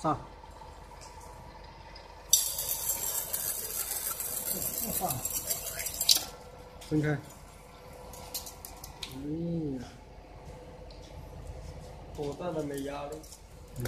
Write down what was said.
上。上。分开。哎呀，多大的美压力！嗯。